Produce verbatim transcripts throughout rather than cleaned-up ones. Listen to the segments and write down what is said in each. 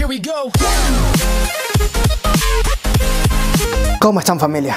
Here we go. ¿Cómo están, familia?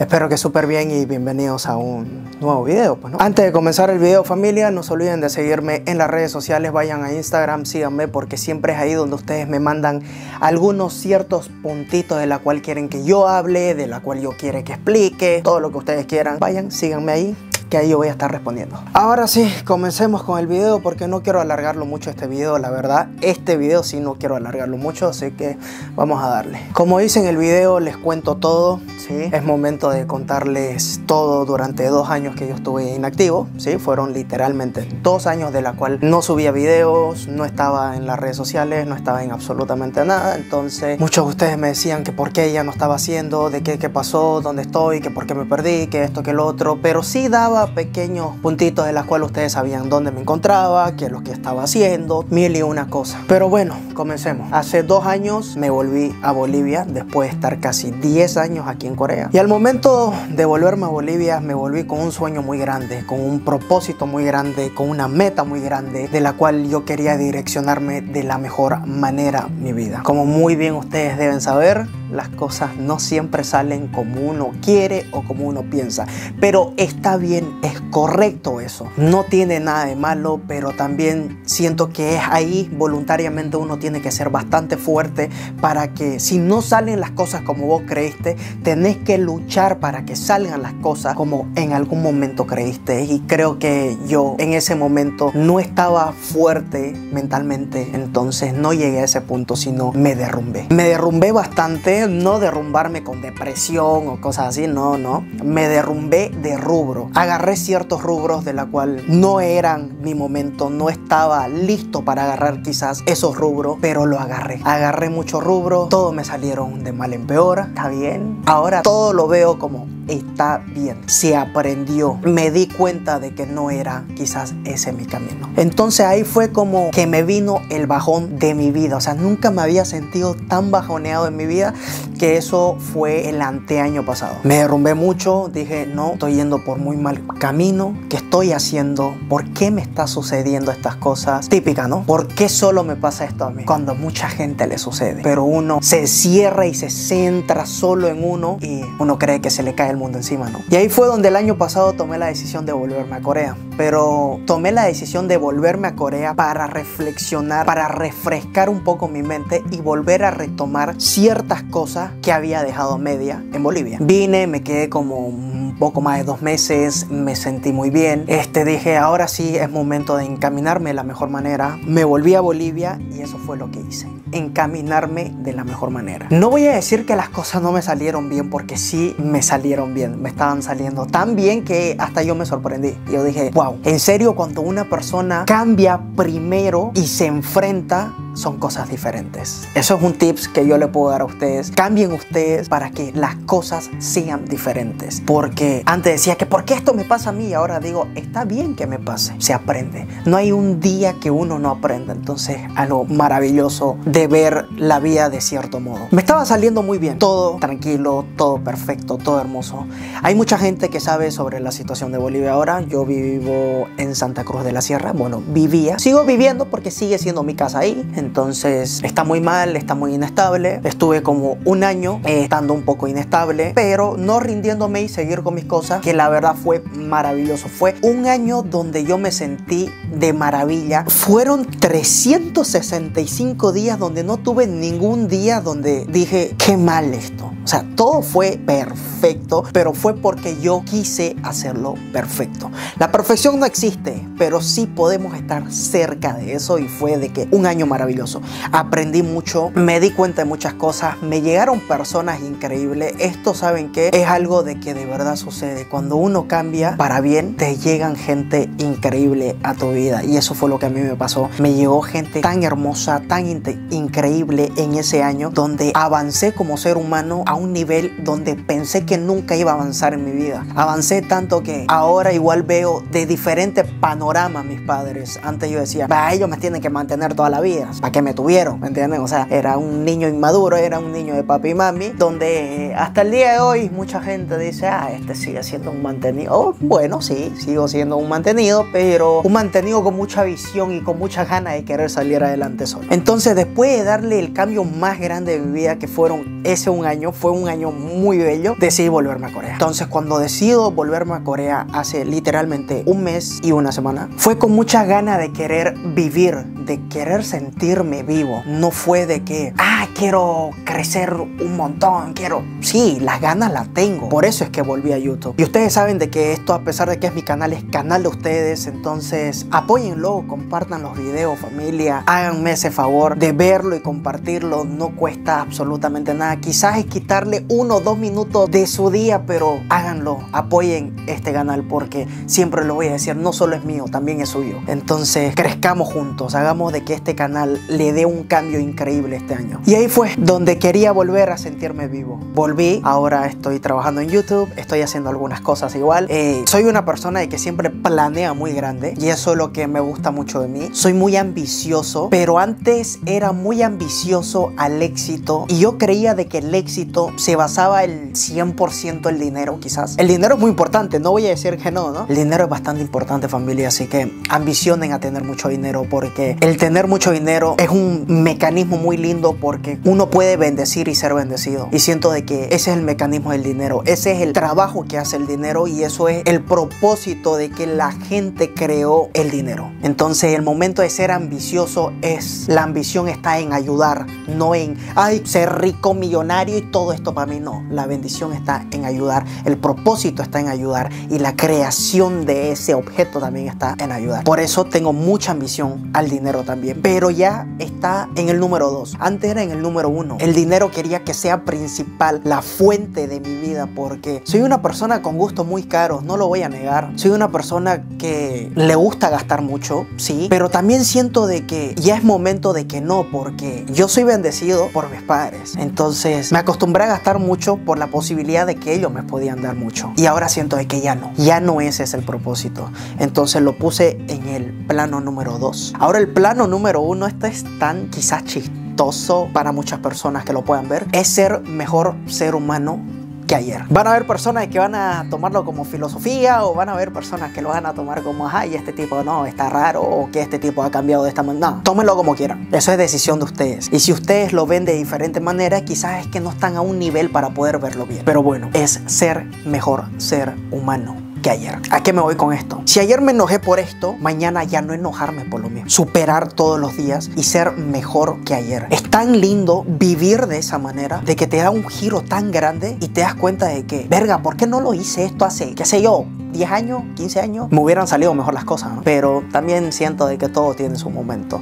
Espero que súper bien y bienvenidos a un nuevo video, pues, ¿no? Antes de comenzar el video, familia, no se olviden de seguirme en las redes sociales. Vayan a Instagram, síganme, porque siempre es ahí donde ustedes me mandan algunos ciertos puntitos de la cual quieren que yo hable, de la cual yo quiero que explique, todo lo que ustedes quieran. Vayan, síganme ahí, que ahí yo voy a estar respondiendo. Ahora sí, comencemos con el video porque no quiero alargarlo mucho este video, la verdad. Este video sí no quiero alargarlo mucho, así que vamos a darle. Como hice en el video, les cuento todo, ¿sí? Es momento de contarles todo durante dos años que yo estuve inactivo, ¿sí? Fueron literalmente dos años de la cual no subía videos, no estaba en las redes sociales, no estaba en absolutamente nada. Entonces, muchos de ustedes me decían que por qué ya no estaba haciendo, de qué, qué pasó, dónde estoy, que por qué me perdí, que esto, que lo otro, pero sí daba pequeños puntitos de las cuales ustedes sabían dónde me encontraba, qué es lo que estaba haciendo, mil y una cosa. Pero bueno, comencemos. Hace dos años me volví a Bolivia después de estar casi diez años aquí en Corea. Y al momento de volverme a Bolivia me volví con un sueño muy grande, con un propósito muy grande, con una meta muy grande de la cual yo quería direccionarme de la mejor manera mi vida. Como muy bien ustedes deben saber, las cosas no siempre salen como uno quiere o como uno piensa, pero está bien, es correcto eso, no tiene nada de malo, pero también siento que es ahí voluntariamente uno tiene que ser bastante fuerte para que si no salen las cosas como vos creíste, tenés que luchar para que salgan las cosas como en algún momento creíste, y creo que yo en ese momento no estaba fuerte mentalmente, entonces no llegué a ese punto, sino me derrumbé. Me derrumbé bastante. No derrumbarme con depresión o cosas así, no, no. Me derrumbé de rubro. Agarré ciertos rubros de la cual no eran mi momento, no estaba listo para agarrar quizás esos rubros, pero lo agarré. Agarré muchos rubros, todos me salieron de mal en peor, está bien. Ahora todo lo veo como está bien. Se aprendió. Me di cuenta de que no era quizás ese mi camino. Entonces ahí fue como que me vino el bajón de mi vida. O sea, nunca me había sentido tan bajoneado en mi vida, que eso fue el anteaño pasado. Me derrumbé mucho, dije, no, estoy yendo por muy mal camino, ¿qué estoy haciendo? ¿Por qué me está sucediendo estas cosas? Típica, ¿no? ¿Por qué solo me pasa esto a mí? Cuando a mucha gente le sucede, pero uno se cierra y se centra solo en uno y uno cree que se le cae el mundo encima, ¿no? Y ahí fue donde el año pasado tomé la decisión de volverme a Corea, pero tomé la decisión de volverme a Corea para reflexionar, para refrescar un poco mi mente y volver a retomar ciertas cosas que había dejado media en Bolivia. Vine, me quedé como un poco más de dos meses, me sentí muy bien. Este, dije, ahora sí es momento de encaminarme de la mejor manera. Me volví a Bolivia y eso fue lo que hice. Encaminarme de la mejor manera. No voy a decir que las cosas no me salieron bien, porque sí me salieron bien, me estaban saliendo tan bien que hasta yo me sorprendí. Yo dije, wow, en serio, cuando una persona cambia primero y se enfrenta, son cosas diferentes. Eso es un tips que yo le puedo dar a ustedes. Cambien ustedes para que las cosas sean diferentes, porque antes decía que ¿por qué esto me pasa a mí? Y ahora digo, está bien que me pase, se aprende. No hay un día que uno no aprenda. Entonces, algo maravilloso de ver la vida de cierto modo. Me estaba saliendo muy bien, todo tranquilo, todo perfecto, todo hermoso. Hay mucha gente que sabe sobre la situación de Bolivia ahora. Yo vivo en Santa Cruz de la Sierra, bueno, vivía, sigo viviendo porque sigue siendo mi casa ahí. Entonces está muy mal, está muy inestable. Estuve como un año eh, estando un poco inestable, pero no rindiéndome y seguir con mis cosas, que la verdad fue maravilloso. Fue un año donde yo me sentí de maravilla. Fueron trescientos sesenta y cinco días donde no tuve ningún día donde dije, qué mal esto. O sea, todo fue perfecto, pero fue porque yo quise hacerlo perfecto. La perfección no existe, pero sí podemos estar cerca de eso, y fue de que un año maravilloso. Aprendí mucho, me di cuenta de muchas cosas, me llegaron personas increíbles. Esto, ¿saben qué? Es algo de que de verdad sucede. Cuando uno cambia para bien, te llegan gente increíble a tu vida, y eso fue lo que a mí me pasó. Me llegó gente tan hermosa, tan increíble en ese año, donde avancé como ser humano a un nivel donde pensé que nunca iba a avanzar en mi vida. Avancé tanto que ahora igual veo de diferente panorama a mis padres. Antes yo decía, bah, ellos me tienen que mantener toda la vida. para que me tuvieron, ¿me entienden? O sea, era un niño inmaduro, era un niño de papi y mami, donde hasta el día de hoy mucha gente dice, ah, este sigue siendo un mantenido. Oh, bueno, sí, sigo siendo un mantenido, pero un mantenido con mucha visión y con muchas ganas de querer salir adelante solo. Entonces, después de darle el cambio más grande de mi vida, que fueron ese un año, fue un año muy bello, decidí volverme a Corea. Entonces, cuando decido volverme a Corea hace literalmente un mes y una semana, fue con mucha gana de querer vivir, de querer sentirme vivo. No fue de que, ah, quiero crecer un montón, quiero... Sí, las ganas las tengo. Por eso es que volví a YouTube. Y ustedes saben de que esto, a pesar de que es mi canal, es canal de ustedes. Entonces, apóyenlo, compartan los videos, familia. Háganme ese favor de verlo y compartirlo. No cuesta absolutamente nada. Quizás es quitarle uno o dos minutos de su día, pero háganlo. Apoyen este canal porque siempre lo voy a decir, no solo es mío, también es suyo. Entonces, crezcamos juntos. Hagamos de que este canal le dé un cambio increíble este año. Y ahí fue donde quería volver a sentirme vivo. Volví, ahora estoy trabajando en YouTube, estoy haciendo algunas cosas igual. Eh, soy una persona de que siempre planea muy grande y eso es lo que me gusta mucho de mí. Soy muy ambicioso, pero antes era muy ambicioso al éxito y yo creía de que el éxito se basaba el cien por ciento en el dinero quizás. El dinero es muy importante, no voy a decir que no, ¿no? El dinero es bastante importante, familia, así que ambicionen a tener mucho dinero porque el tener mucho dinero es un mecanismo muy lindo porque uno puede bendecir y ser bendecido. Y siento de que ese es el mecanismo del dinero, ese es el trabajo que hace el dinero y eso es el propósito de que la gente creó el dinero. Entonces el momento de ser ambicioso es, la ambición está en ayudar, no en, ay, ser rico, millonario y todo esto para mí. No, la bendición está en ayudar, el propósito está en ayudar y la creación de ese objeto también está en ayudar. Por eso tengo mucha ambición al dinero también, pero ya está en el número dos. Antes era en el número uno. El dinero quería que sea principal, la fuente de mi vida, porque soy una persona con gustos muy caros, no lo voy a negar. Soy una persona que le gusta gastar mucho, sí, pero también siento de que ya es momento de que no, porque yo soy bendecido por mis padres. Entonces me acostumbré a gastar mucho por la posibilidad de que ellos me podían dar mucho. Y ahora siento de que ya no, ya no ese es el propósito. Entonces lo puse en el plano número dos. Ahora el plano número uno, este es tan quizás chistoso para muchas personas que lo puedan ver, es ser mejor ser humano que ayer. Van a haber personas que van a tomarlo como filosofía o van a haber personas que lo van a tomar como, ay, este tipo no, está raro o que este tipo ha cambiado de esta manera. No, tómenlo como quieran. Eso es decisión de ustedes. Y si ustedes lo ven de diferente manera, quizás es que no están a un nivel para poder verlo bien. Pero bueno, es ser mejor ser humano que ayer. ¿A qué me voy con esto? Si ayer me enojé por esto, mañana ya no enojarme por lo mismo. Superar todos los días y ser mejor que ayer. Es tan lindo vivir de esa manera, de que te da un giro tan grande y te das cuenta de que, verga, ¿por qué no lo hice esto hace, qué sé yo, diez años, quince años? Me hubieran salido mejor las cosas, ¿no? Pero también siento de que todo tiene su momento.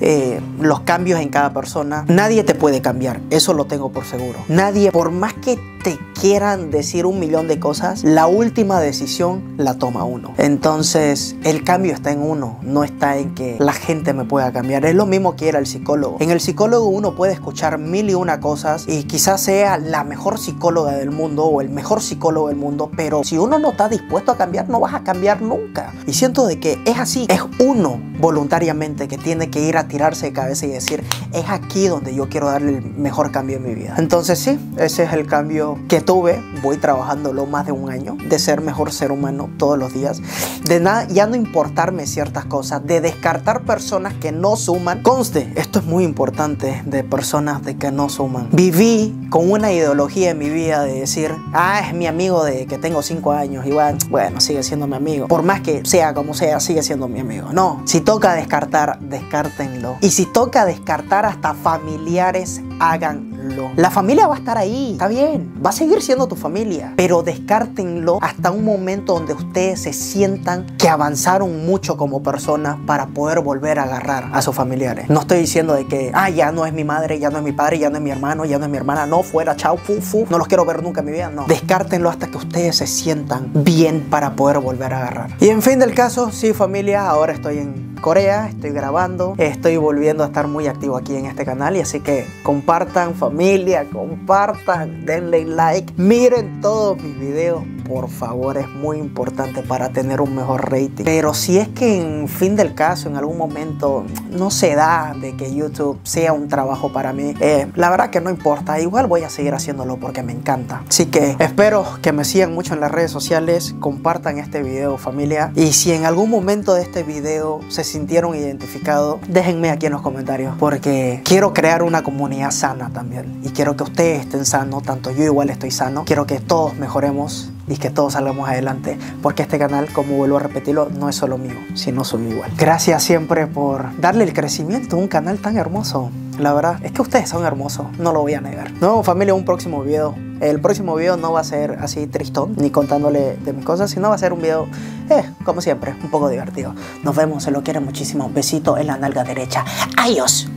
Eh, los cambios en cada persona, nadie te puede cambiar, eso lo tengo por seguro. Nadie, por más que te quieran decir un millón de cosas, la última decisión la toma uno. Entonces, el cambio está en uno, no está en que la gente me pueda cambiar. Es lo mismo que era el psicólogo. En el psicólogo uno puede escuchar mil y una cosas y quizás sea la mejor psicóloga del mundo o el mejor psicólogo del mundo, pero si uno no está dispuesto a cambiar, no vas a cambiar nunca. Y siento de que es así, es uno voluntariamente que tiene que ir a tirarse de cabeza y decir, es aquí donde yo quiero darle el mejor cambio en mi vida. Entonces sí, ese es el cambio que tuve, voy trabajándolo más de un año, de ser mejor ser humano todos los días, de nada, ya no importarme ciertas cosas, de descartar personas que no suman. Conste, esto es muy importante, de personas de que no suman. Viví con una ideología en mi vida de decir, ah, es mi amigo de que tengo cinco años, igual, bueno, sigue siendo mi amigo, por más que sea como sea, sigue siendo mi amigo. No, si toca descartar, descártenlo, y si toca descartar hasta familiares, háganlo. La familia va a estar ahí, está bien, va a seguir siendo tu familia, pero descártenlo hasta un momento donde ustedes se sientan que avanzaron mucho como personas para poder volver a agarrar a sus familiares. No estoy diciendo de que, ah, ya no es mi madre, ya no es mi padre, ya no es mi hermano, ya no es mi hermana, no, fuera, chao, fu, fu, no los quiero ver nunca en mi vida, no. Descártenlo hasta que ustedes se sientan bien para poder volver a agarrar. Y en fin del caso, sí, familia, ahora estoy en Corea, estoy grabando, estoy volviendo a estar muy activo aquí en este canal y así que compartan, familia, compartan, denle like, miren todos mis videos por favor, es muy importante para tener un mejor rating. Pero si es que en fin del caso, en algún momento no se da de que YouTube sea un trabajo para mí, eh, la verdad que no importa, igual voy a seguir haciéndolo porque me encanta. Así que espero que me sigan mucho en las redes sociales, compartan este video, familia, y si en algún momento de este video se sintieron identificados, déjenme aquí en los comentarios, porque quiero crear una comunidad sana también, y quiero que ustedes estén sanos, tanto yo igual estoy sano, quiero que todos mejoremos y que todos salgamos adelante, porque este canal, como vuelvo a repetirlo, no es solo mío, sino suyo igual. Gracias siempre por darle el crecimiento a un canal tan hermoso. La verdad es que ustedes son hermosos, no lo voy a negar. Nos vemos, familia, en un próximo video. El próximo video no va a ser así tristón, ni contándole de mis cosas, sino va a ser un video, eh, como siempre, un poco divertido. Nos vemos, se lo quieren muchísimo. Besito en la nalga derecha. Adiós.